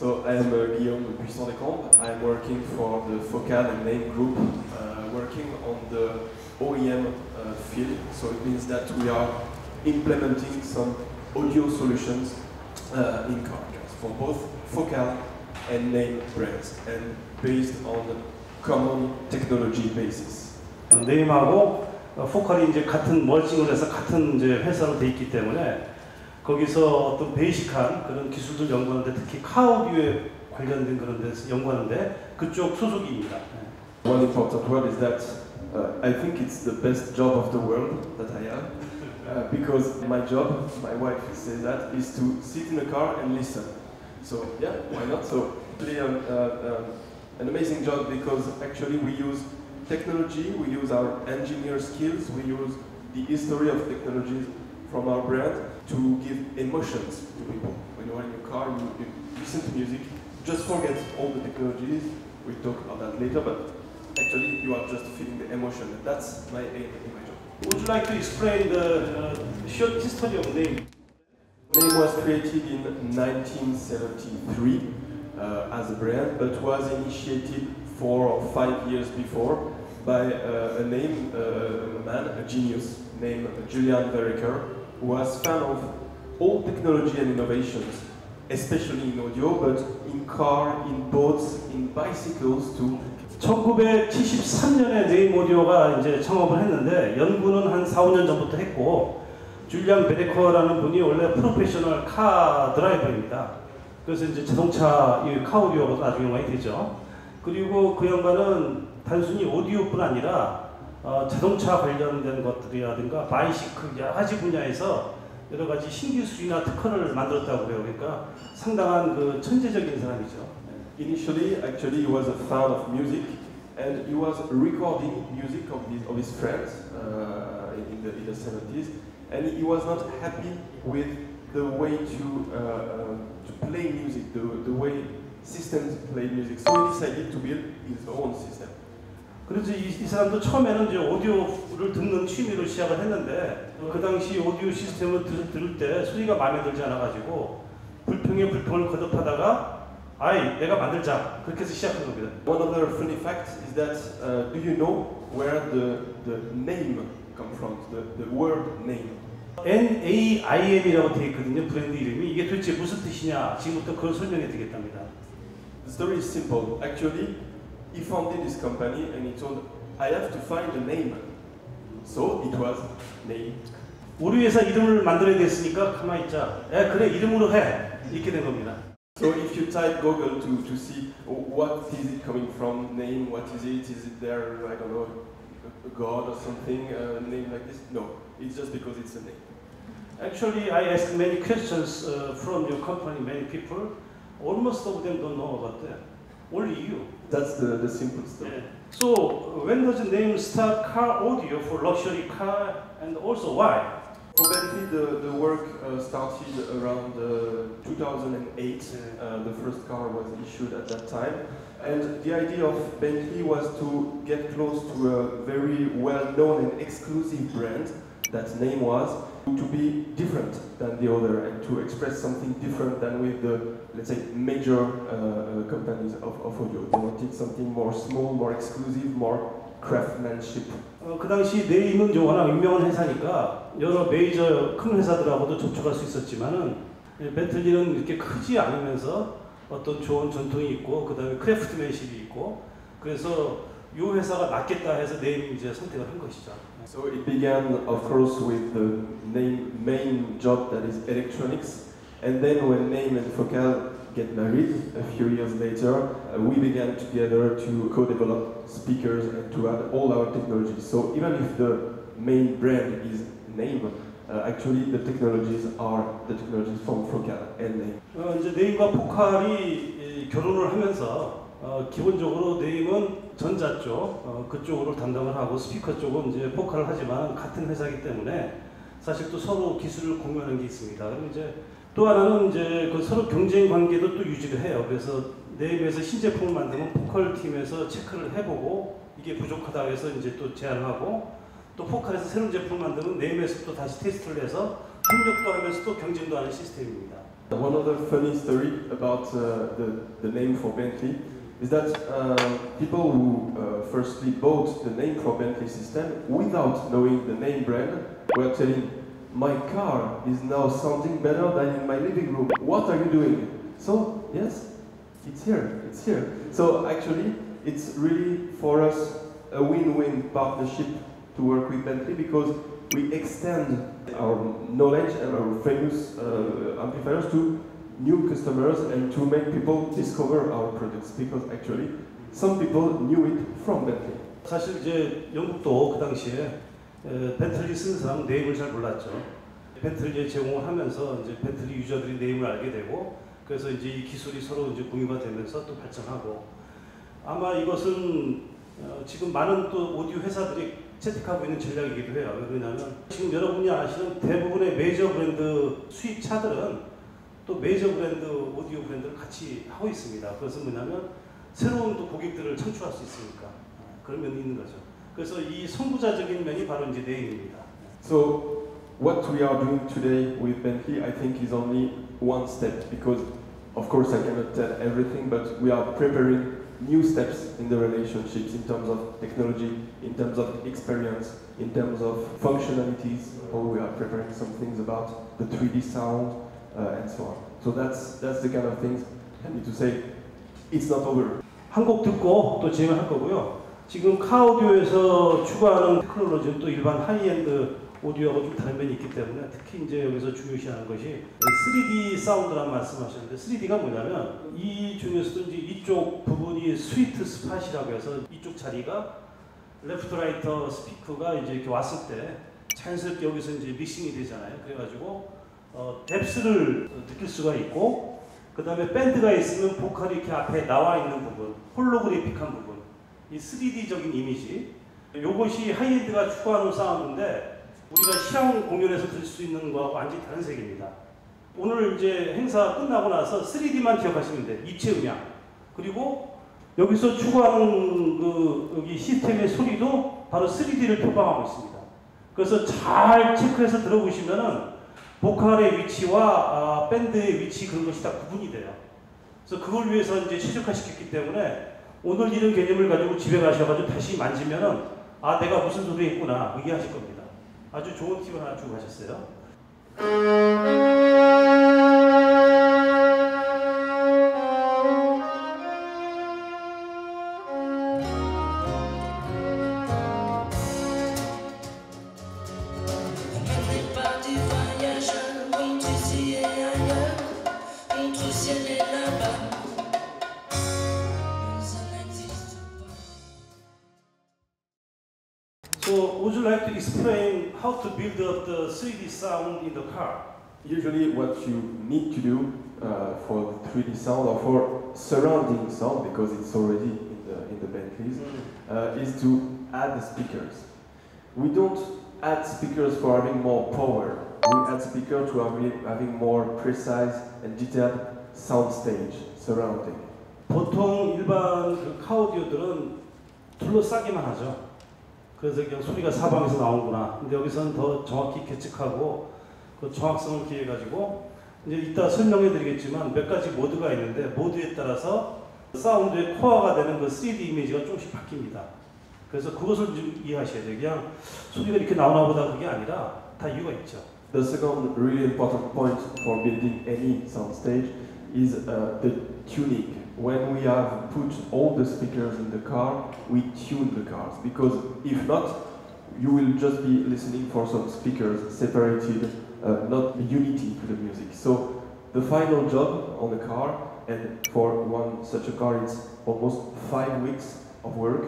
So I am Guillaume Buisson-Descombes. I am working for the FOCAL and NAME group, working on the OEM field. So it means that we are implementing some audio solutions in car for both FOCAL and NAME brands, and based on common technology basis. NAME하고 FOCAL이 이제 같은 멀칭을 해서 같은 이제 회사로 돼 있기 때문에 거기서 어떤 베이식한 그런 기술들 연구하는데, 특히 카오디오에 관련된 그런 데서 연구하는데 그쪽 소속입니다. One important word is that I think it's the best job of the world that I have, because my job, my wife says that, is to sit in a car and listen. So yeah, why not? So really an amazing job, because actually we use technology, we use our engineer skills, we use the history of technologies from our brand to give emotions to people. When you're in your car, you listen to music, just forget all the technologies. We'll talk about that later, but actually you are just feeling the emotion. That's my aim in my job. Would you like to explain the short history of NAME? NAME was created in 1973 as a brand, but was initiated 4 or 5 years before by a name, a man, a genius, named Julian Vereker, who was a fan of all technology and innovations, especially in audio, but in car, in boats, in bicycles too. 1973년에 네임 오디오가 이제 창업을 했는데, 연구는 한 4, 5년 전부터 했고, 줄리안 베레커라는 분이 원래 프로페셔널 카 드라이버입니다. 그래서 이제 자동차 이 카 오디오가 나중에 많이 되죠. 그리고 그 양반은 단순히 오디오뿐 아니라 자동차 관련된 것들이라든가 바이시클 여러 가지 분야에서 여러 가지 신기술이나 특허를 만들었다고 해요. 그러니까 상당한 그 천재적인 사람이죠. Initially, actually, he was a fan of music, and he was recording music of his friends in the 70s, and he was not happy with the way to play music, the way systems play music. So he decided to build his own system. 그래서 이 사람도 처음에는 이제 오디오를 듣는 취미로 시작을 했는데, 그 당시 오디오 시스템을 들을 때 소리가 마음에 들지 않아가지고 불평에 불평을 거듭하다가 아이 내가 만들자 그렇게 해서 시작한 겁니다. One other funny fact is that do you know where the name come from? The word name. NAIM이라고 되어 있거든요, 브랜드 이름이. 이게 도대체 무슨 뜻이냐, 지금부터 그걸 설명해 드리겠답니다. The story is simple. Actually, he founded this company and he told, I have to find a name. So it was NAME. 우리 회사 이름을 만들어야 됐으니까 가만히 있자. 야, 그래, 이름으로 해. 이렇게 된 겁니다. So if you type Google to see what is it coming from, NAME, what is it there, I don't know, a god or something, a name like this? No, it's just because it's a name. Actually, I asked many questions from your company, many people. Almost of them don't know about that. Only you. That's the simple stuff. Yeah. So, when does the name start car audio for luxury car, and also why? For Bentley, the work started around 2008. Yeah. The first car was issued at that time. And the idea of Bentley was to get close to a very well-known and exclusive brand, that name was, to be different than the other and to express something different than with the, let's say, major companies of audio. They wanted something more small, more exclusive, more craftsmanship. 그 당시 네임은 워낙 유명한 회사니까 여러 메이저 큰 회사들하고도 접촉할 수 있었지만은, 벤틀리는 이렇게 크지 않으면서 어떤 좋은 전통이 있고 그 다음에 크래프트맨십이 있고, 그래서 이 회사가 낫겠다 해서 네임 이제 선택을 한 것이죠. So it began, of course, with the NAME main job, that is electronics. And then when NAME and FOCAL get married a few years later, we began together to co-develop speakers and to add all our technologies. So even if the main brand is NAME, actually the technologies are the technologies from FOCAL and NAME. 이제 NAME과 FOCAL이 결혼을 하면서 기본적으로 NAME은 전자 쪽, 그쪽으로 담당을 하고, 스피커 쪽은 이제 FOCAL을 하지만 같은 회사이기 때문에 사실 또 서로 기술을 공유하는 게 있습니다. 그럼 이제 또 하나는 이제 그 서로 경쟁 관계도 또 유지를 해요. 그래서 네임에서 신제품을 만들면 포컬 팀에서 체크를 해보고 이게 부족하다 해서 이제 또 제안을 하고, 또 포컬에서 새로운 제품을 만들면 네임에서 또 다시 테스트를 해서 협력도 하면서 또 경쟁도 하는 시스템입니다. One other funny story about the name for Bentley is that people who firstly bought the name for Bentley system without knowing the name brand were telling, my car is now sounding better than in my living room. What are you doing? So, yes, it's here, it's here. So actually, it's really for us a win-win partnership to work with Bentley because we extend our knowledge and our famous amplifiers to new customers and to make people discover our products because actually some people knew it from Bentley. 사실 이제 영국도 그 당시에 벤틀리 쓴 사람은 네임을 잘 몰랐죠. 벤틀리에 제공을 하면서 이제 벤틀리 유저들이 네임을 알게 되고 그래서 이제 이 기술이 서로 이제 공유가 되면서 또 발전하고 아마 이것은 지금 많은 또 오디오 회사들이 채택하고 있는 전략이기도 해요. 왜 그러냐면 지금 여러분이 아시는 대부분의 메이저 브랜드 수입차들은 또 메이저 브랜드 오디오 브랜드를 같이 하고 있습니다. 그것은 뭐냐면 새로운 또 고객들을 창출할 수 있으니까 그런 면이 있는 거죠. 그래서 이 선구자적인 면이 바로 이제 네임입니다. So what we are doing today with Bentley, I think, is only one step because, of course, I cannot tell everything, but we are preparing new steps in the relationships in terms of technology, in terms of experience, in terms of functionalities, or we are preparing some things about the 3D sound and so on. So that's the kind of things I need to say. It's not over. 한 곡 듣고 또 진행할 거고요. 지금 카오디오에서 추구하는 테크놀로지는 또 일반 하이엔드 오디오하고 좀 다른 면이 있기 때문에 특히 이제 여기서 중요시하는 것이 3D 사운드라는 말씀하셨는데 3D가 뭐냐면 이 중에서도 이제 이쪽 부분이 스위트 스팟이라고 해서 이쪽 자리가 레프트 라이터 스피커가 이제 이렇게 왔을 때 자연스럽게 여기서 이제 믹싱이 되잖아요. 그래가지고 뎁스를 느낄 수가 있고 그 다음에 밴드가 있으면 보컬이 이렇게 앞에 나와 있는 부분, 홀로그래픽한 부분, 이 3D적인 이미지 요것이 하이엔드가 추구하는 사운드인데. 우리가 시향 공연에서 들을 수 있는 거하고 완전히 다른 세계입니다. 오늘 이제 행사 끝나고 나서 3D만 기억하시면 돼요. 입체 음향. 그리고 여기서 추구하는 그 여기 시스템의 소리도 바로 3D를 표방하고 있습니다. 그래서 잘 체크해서 들어보시면은 보컬의 위치와 밴드의 위치 그런 것이 다 구분이 돼요. 그래서 그걸 위해서 이제 최적화시켰기 때문에 오늘 이런 개념을 가지고 집에 가셔가지고 다시 만지면은 아, 내가 무슨 소리 했구나. 의기하실 겁니다. 아주 좋은 팁을 하나 주고 가셨어요. Would you like to explain how to build up the 3D sound in the car? Usually what you need to do for the 3D sound or for surrounding sound, because it's already in the Bentleys, is to add the speakers. We don't add speakers for having more power. We add speakers to having more precise and detailed soundstage surrounding. 보통 일반 그 카오디오들은 둘러싸기만 하죠. 그래서 그냥 소리가 사방에서 나오는구나. 근데 여기서는 더 정확히 계측하고 그 정확성을 기해가지고 이제 이따 설명해드리겠지만 몇 가지 모드가 있는데 모드에 따라서 사운드의 코어가 되는 그 3D 이미지가 조금씩 바뀝니다. 그래서 그것을 좀 이해하셔야 돼요. 그냥 소리가 이렇게 나오나 보다 그게 아니라 다 이유가 있죠. The second really important point for building any sound stage is the tuning. When we have put all the speakers in the car, we tune the cars. Because if not, you will just be listening for some speakers separated, not unity to the music. So the final job on the car, and for one such a car, it's almost 5 weeks of work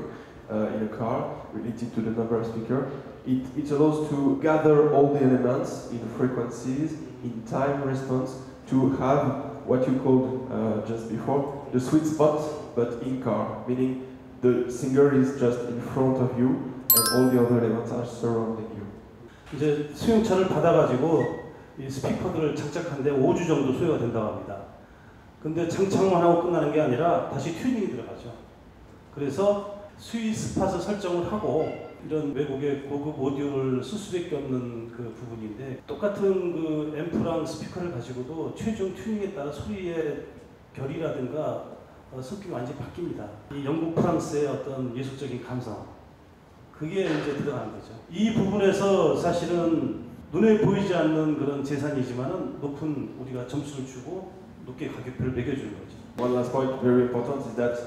in a car related to the number of speakers. It allows to gather all the elements in frequencies, in time response, to have what you called just before, the sweet spot, but in car, meaning the singer is just in front of you and all the other elements are surrounding you. 이제 수용차를 받아가지고 이 스피커들을 장착한데 5주 정도 소요가 된다고 합니다. 근데 장착만 하고 끝나는 게 아니라 다시 튜닝이 들어가죠. 그래서 스윗 스팟을 설정을 하고 이런 외국의 고급 오디오를 쓸 수밖에 없는 그 부분인데, 똑같은 그 앰프랑 스피커를 가지고도 최종 튜닝에 따라 소리의 결이라든가 성격이 완전히 바뀝니다. 이 영국 프랑스의 어떤 예술적인 감성, 그게 이제 들어가는 거죠. 이 부분에서 사실은 눈에 보이지 않는 그런 재산이지만은 높은 우리가 점수를 주고 높게 가격표를 매겨주는 거죠. One last point, very important, is that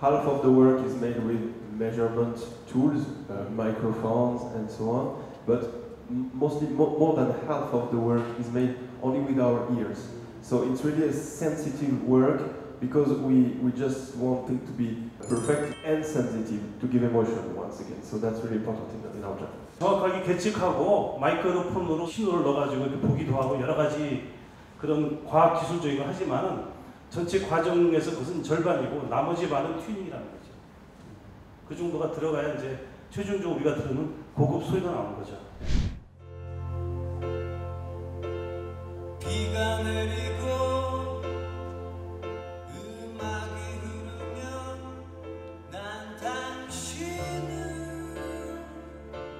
half of the work is made with measurement tools, microphones, and so on. But mostly, more than half of the work is made only with our ears. So it's really a sensitive work because we just want it to be perfect and sensitive to give emotion once again. So that's really important in our job. 정확하게 계측하고 마이크로폰으로 신호를 넣어가지고 이렇게 보기도 하고 여러 가지 그런 과학 기술적인 걸 하지만은 전체 과정에서 그것은 절반이고 나머지 반은 튜닝이라는 거죠. 그 정도가 들어가야 이제 최종적으로 우리가 들으면 고급 소리가 나오는 거죠. 비가 내리고 음악이 흐르면 난 당신을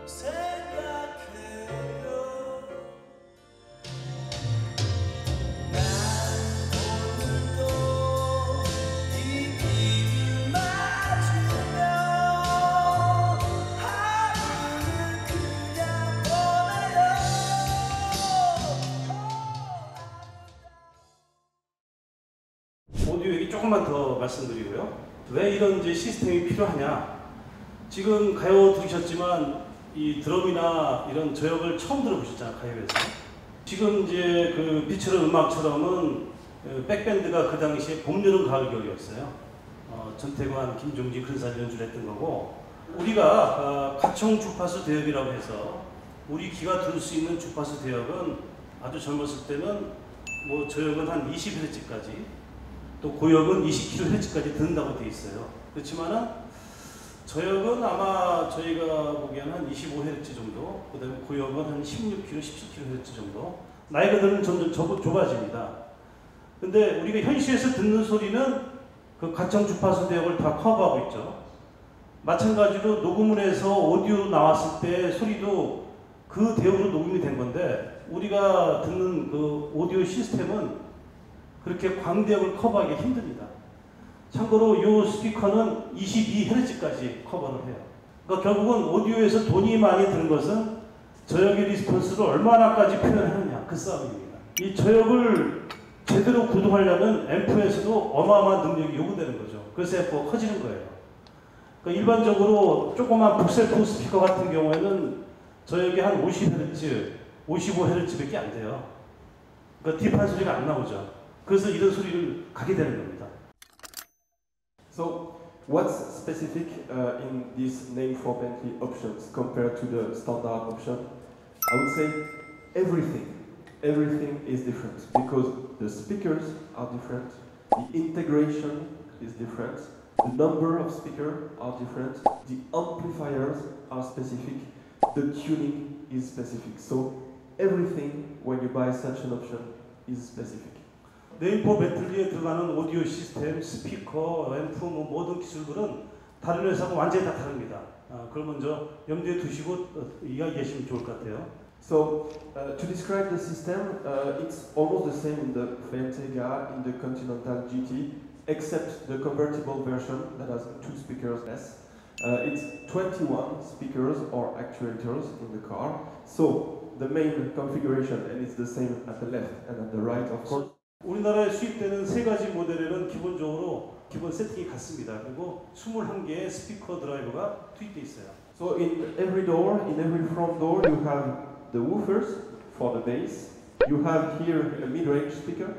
생각해요. 난 오늘도 이 비를 맞으며 하루를 그냥 보내요. 오디오 얘기 조금만 더 말씀드리고요. 왜 이런 이제 시스템이 필요하냐. 지금 가요 들으셨지만 이 드럼이나 이런 저역을 처음 들어보셨잖아요, 가요에서. 지금 이제 그 빛으로 음악처럼은 백밴드가 그 당시에 봄, 여름, 가을, 겨울이었어요. 전태관, 김종진, 근산 연주를 했던 거고, 우리가 가청 주파수 대역이라고 해서 우리 귀가 들을 수 있는 주파수 대역은 아주 젊었을 때는 뭐 저역은 한 20Hz까지, 또 고역은 20kHz까지 듣는다고 돼 있어요. 그렇지만은 저역은 아마 저희가 보기에는 한 25Hz 정도, 그 다음에 고역은 한 16kHz, 17kHz 정도. 나이가 들면 점점 좁아집니다. 근데 우리가 현실에서 듣는 소리는 그 가청 주파수 대역을 다 커버하고 있죠. 마찬가지로 녹음을 해서 오디오 나왔을 때 소리도 그 대역으로 녹음이 된 건데, 우리가 듣는 그 오디오 시스템은 그렇게 광대역을 커버하기 힘듭니다. 참고로 이 스피커는 22Hz까지 커버를 해요. 그러니까 결국은 오디오에서 돈이 많이 드는 것은 저역의 리스폰스를 얼마나까지 표현하느냐, 그 싸움입니다. 이 저역을 제대로 구동하려면 앰프에서도 어마어마한 능력이 요구되는 거죠. 그래서 앰프가 커지는 거예요. 그러니까 일반적으로 조그만 북셀프 스피커 같은 경우에는 저역이 한 50Hz, 55Hz밖에 안 돼요. 그러니까 딥한 소리가 안 나오죠. 그래서 이런 소리를 가게 되는 겁니다. So, what's specific in this name for Bentley options compared to the standard option? I would say everything. Everything is different because the speakers are different, the integration is different, the number of speakers are different, the amplifiers are specific, the tuning is specific. So, everything when you buy such an option is specific. 네임 포 벤틀리에 들어가는 오디오 시스템, 스피커, 앰프, 뭐 모든 기술들은 다른 회사하고 완전히 다 다릅니다. 그걸 먼저 염두에 두시고 이야기하시면 좋을 것 같아요. So, to describe the system, it's almost the same in the Bentega, in the Continental GT, except the convertible version that has two speakers less. It's 21 speakers or actuators in the car. So, the main configuration, and it's the same at the left and at the right, of course. 우리나라에 수입되는 세 가지 모델에는 기본적으로 기본 세팅이 같습니다. 그리고 21개의 스피커 드라이버가 투입되어 있어요. So in every door, in every front door, you have the woofers for the bass. You have here a mid-range speaker,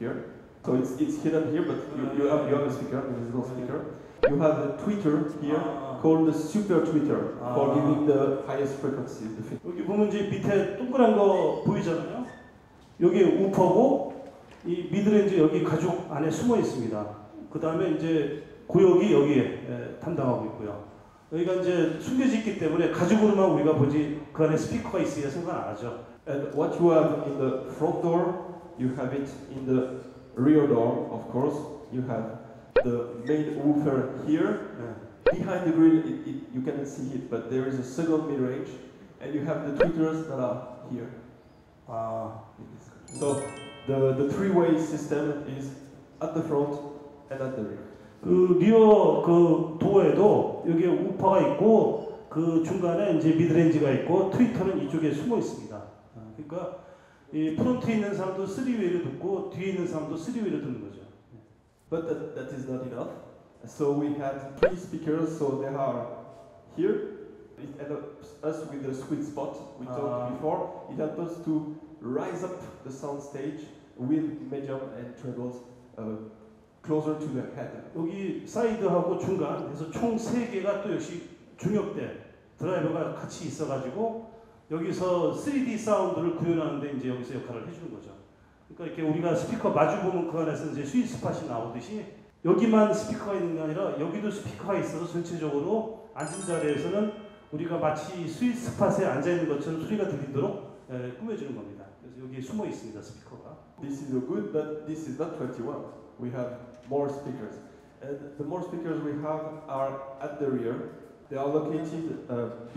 here. So it's hidden here, but you have a speaker, a visible speaker. You have a tweeter here called the super tweeter for giving the highest frequency. 여기 보면 이제 밑에 동그란 거 보이잖아요. 여기 우퍼고. 이 미드렌즈 여기 가죽 안에 숨어 있습니다. 그 다음에 이제 고역이 여기에 담당하고 있고요. 여기가 이제 숨겨져 있기 때문에 가죽으로만 우리가 보지 그 안에 스피커가 있어야 생각 안 하죠. And what you have in the front door, you have it in the rear door, of course. You have the main woofer here, behind the grill, you cannot see it, but there is a second mid-range, and you have the tweeters that are here. So the three-way system is at the front and at the rear. 그 리어 그 도어에도 여기에 우파가 있고 그 중간에 이제 미드레인지가 있고 트위터는 이쪽에 숨어 있습니다. 그러니까 이 프론트에 있는 사람도 3웨이를 듣고 뒤에 있는 사람도 3웨이를 듣는 거죠. But that is not enough. So we had three speakers. So they are here. It helps us with the sweet spot we talked before. It helps us to rise up the sound stage with medium and trebles closer to the head. 여기 사이드하고 중간, 그래서 총 3개가 또 역시 중역대 드라이버가 같이 있어가지고 여기서 3D 사운드를 구현하는데 이제 여기서 역할을 해주는 거죠. 그러니까 이렇게 우리가 스피커 마주 보면 그 안에서 이제 스윗 스팟이 나오듯이 여기만 스피커가 있는 게 아니라 여기도 스피커가 있어서 전체적으로 앉은 자리에서는 우리가 마치 스윗 스팟에 앉아 있는 것처럼 소리가 들리도록 꾸며주는 겁니다. 그래서 여기 숨어 있습니다 스피커가. This is good, but this is not 21. We have more speakers, and the more speakers we have are at the rear. They are located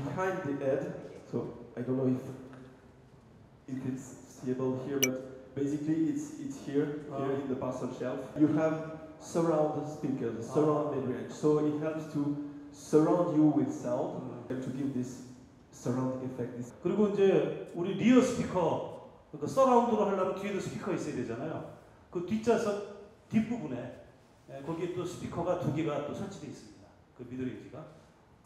behind the head, so I don't know if it's seeable here, but basically it's here in the parcel shelf. You have surround speakers, surround mid-range, so it helps to surround you with sound and to give this surround effect. 그리고 이제 우리 리어 스피커, 그러니까 서라운드로 하려면 뒤에도 스피커 있어야 되잖아요. 그 뒷좌석 뒷부분에 거기에 또 스피커가 2개가 또 설치되어 있습니다. 그 미드레인지가.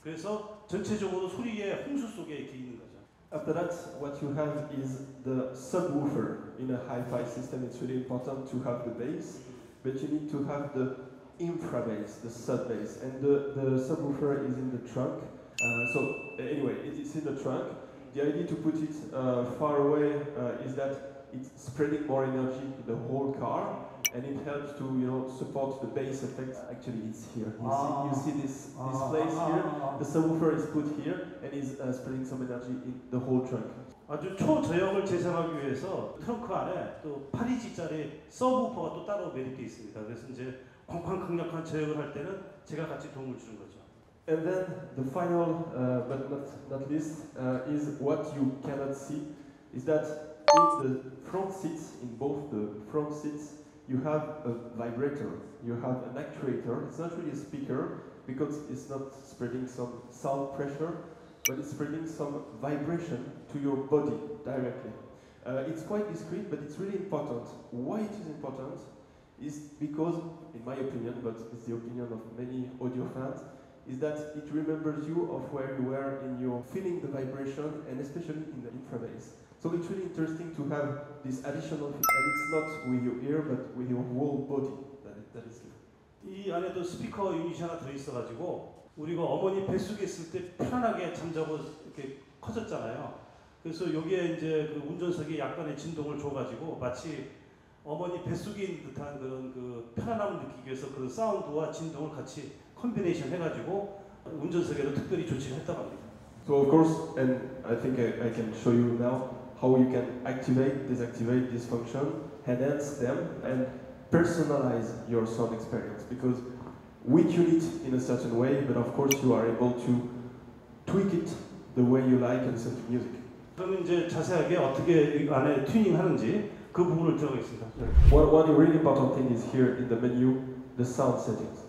그래서 전체적으로 소리의 홍수 속에 이렇게 있는 거죠. After that, what you have is the subwoofer. In a hi-fi system, it's really important to have the bass, but you need to have the infra bass, the sub bass, and the subwoofer is in the trunk. So anyway, it's in the trunk. The idea to put it far away is that it's spreading more energy to the whole car. And it helps to, you know, support the bass effect. Actually, it's here. You see this place here. The subwoofer is put here and is spreading some energy in the whole trunk. 아주 초저역을 제작하기 위해서 트렁크 안에 또 8인치짜리 서브우퍼가 또 따로 매립돼 있습니다. 그래서 이제 광판 강력한 저역을 할 때는 제가 같이 도움을 주는 거죠. And then the final, but not least, is what you cannot see is that in the front seats, in both the front seats. You have a vibrator, you have an actuator. It's not really a speaker because it's not spreading some sound pressure, but it's spreading some vibration to your body directly. It's quite discreet, but it's really important. Why it is important is because, in my opinion, but it's the opinion of many audio fans, is that it remembers you of where you were in your feeling the vibration, and especially in the infra bass. So it's really interesting to have this additional, and it's not with your ear, but with your whole body. That is good. 이 안에도 스피커 유닛이 하나 들어있어가지고 우리가 어머니 뱃속에 있을 때 편안하게 잠자고 이렇게 커졌잖아요. 그래서 여기에 이제 그 운전석에 약간의 진동을 줘가지고 마치 어머니 뱃속에 있는 듯한 그런 그 편안함을 느끼기 위해서 그 사운드와 진동을 같이 컴비네이션 해가지고 운전석에도 특별히 조치를 했다고 합니다. So of course, and I think I can show you now. How you can activate, deactivate this function, enhance them, and personalize your sound experience. Because we tune it in a certain way, but of course you are able to tweak it the way you like and set music. 그러면 이제 자세하게 어떻게 안에 튜닝하는지 그 부분을 들어가 있습니다. One really important thing is here in the menu, the sound settings.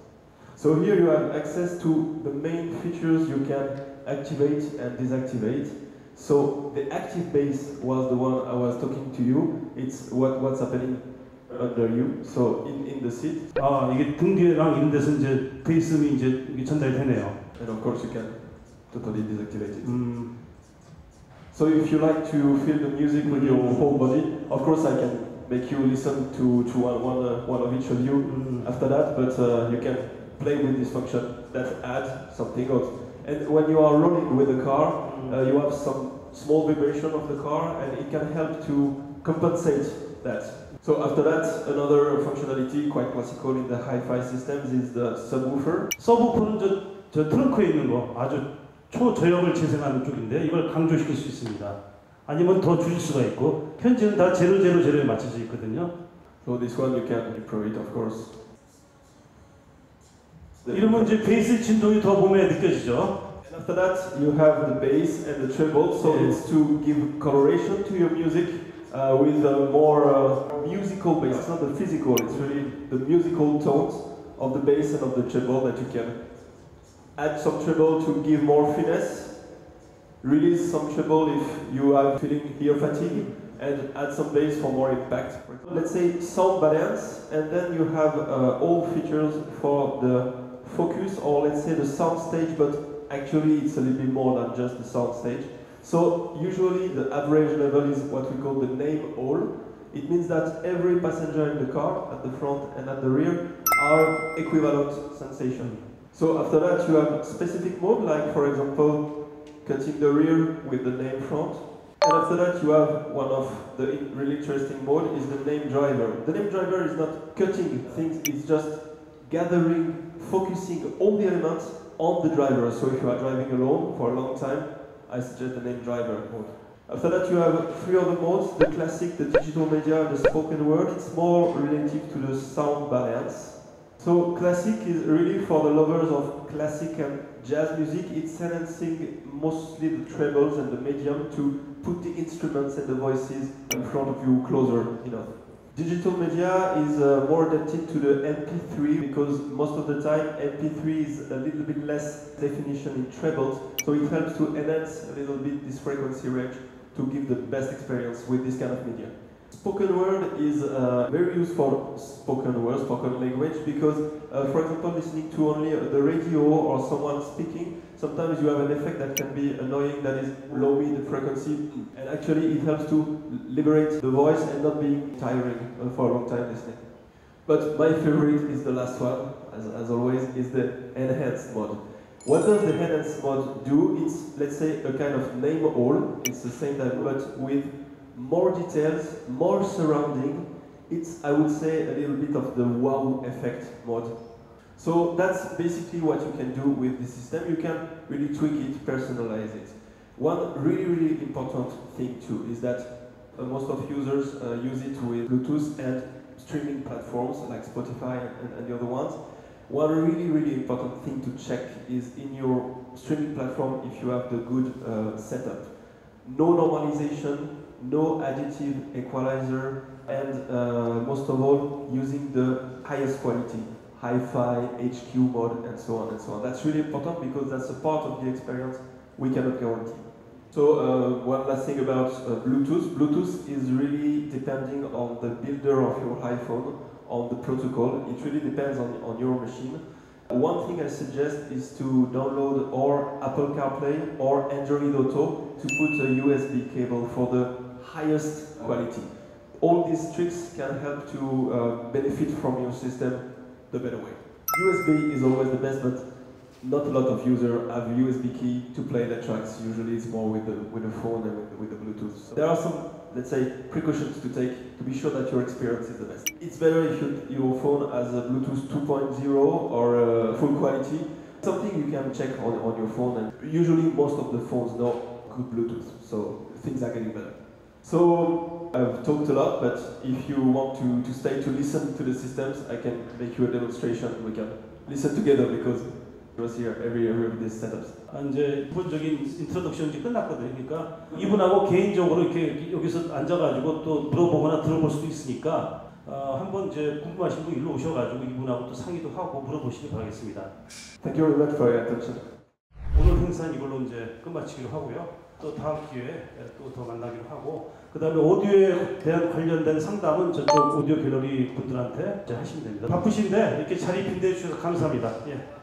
So here you have access to the main features you can activate and deactivate. So the active bass was the one I was talking to you. It's what's happening under you. So in the seat. 이게 등 뒤랑 이런 데서 이제 베이스음이 이제 전달이 되네요. And of course you can totally deactivate it. So if you like to feel the music with your whole body, of course I can make you listen to one of each of you after that. But you can play with this function that adds something else. And when you are rolling with the car. You have some small vibration of the car, and it can help to compensate that. So after that, another functionality quite classical in the hi-fi systems is the subwoofer. 서브우퍼는 저 트렁크에 있는 거 아주 초저역을 재생하는 쪽인데 이걸 강조시킬 수 있습니다. 아니면 더 줄일 수가 있고 현재는 다 0, 0, 0에 맞춰져 있거든요. So this one you can improve it, of course. 이러면 이제 베이스 진동이 더 몸에 느껴지죠. And after that, you have the bass and the treble, so it's to give coloration to your music with a more musical bass. It's not the physical; it's really the musical tones of the bass and of the treble that you can add some treble to give more finesse. Release some treble if you are feeling ear fatigue, and add some bass for more impact. Let's say sound balance, and then you have all features for the focus, or let's say the sound stage, but actually it's a little bit more than just the sound stage. So usually the average level is what we call the NAME hall. It means that every passenger in the car, at the front and at the rear, are equivalent sensation. So after that you have specific mode, like for example, cutting the rear with the NAME front. And after that, you have one of the really interesting mode is the NAME driver. The NAME driver is not cutting things, it's just gathering, focusing all the elements on the driver. So if you are driving alone for a long time, I suggest the NAME driver mode. After that, you have three other modes, the classic, the digital media, the spoken word. It's more relative to the sound balance. So classic is really for the lovers of classic and jazz music. It's enhancing mostly the trebles and the medium to put the instruments and the voices in front of you closer enough. Digital media is more adapted to the MP3 because most of the time MP3 is a little bit less definition in trebles, so it helps to enhance a little bit this frequency range to give the best experience with this kind of media. Spoken word is very useful for spoken word, spoken language, because for example listening to only the radio or someone speaking, sometimes you have an effect that can be annoying, that is low mid frequency, and actually it helps to liberate the voice and not being tiring for a long time listening. But my favorite is the last one, as always, is the enhanced mode. What does the enhanced mode do? It's, let's say, a kind of name all, it's the same that but with more details, more surrounding. It's, I would say, a little bit of the wow effect mode. So that's basically what you can do with this system. You can really tweak it, personalize it. One really, really important thing too is that most of users use it with Bluetooth and streaming platforms like Spotify and the other ones. One really, really important thing to check is in your streaming platform if you have the good setup. No normalization, no additive, equalizer, and most of all, using the highest quality, hi-fi, HQ mode, and so on and so on. That's really important because that's a part of the experience we cannot guarantee. So one last thing about Bluetooth. Bluetooth is really depending on the builder of your iPhone, on the protocol. It really depends on your machine. One thing I suggest is to download or Apple CarPlay or Android Auto to put a USB cable for the highest quality. All these tricks can help to benefit from your system the better way. USB is always the best, but not a lot of users have a USB key to play their tracks. Usually it's more with the phone and with the Bluetooth. So there are some, let's say, precautions to take to be sure that your experience is the best. It's better if your phone has a Bluetooth 2.0 or full quality. Something you can check on your phone, and usually most of the phones know good Bluetooth, so things are getting better. So I've talked a lot, but if you want to stay to listen to the systems, I can make you a demonstration. We can listen together because it was here every of these setups. 이제 기본적인 인트로덕션 이제 끝났거든요. 그러니까 이분하고 개인적으로 이렇게 여기서 앉아가지고 또 물어보거나 들어볼 수도 있으니까 한번 이제 궁금하신 분 일로 오셔가지고 이분하고 또 상의도 하고 물어보시기 바라겠습니다. Thank you very much for your attention. 오늘 행사는 이걸로 이제 끝마치기로 하고요. 또 다음 기회에 또 더 만나기로 하고, 그 다음에 오디오에 대한 관련된 상담은 저쪽 오디오갤러리 분들한테 이제 하시면 됩니다. 바쁘신데 이렇게 자리 빛내주셔서 감사합니다. 예.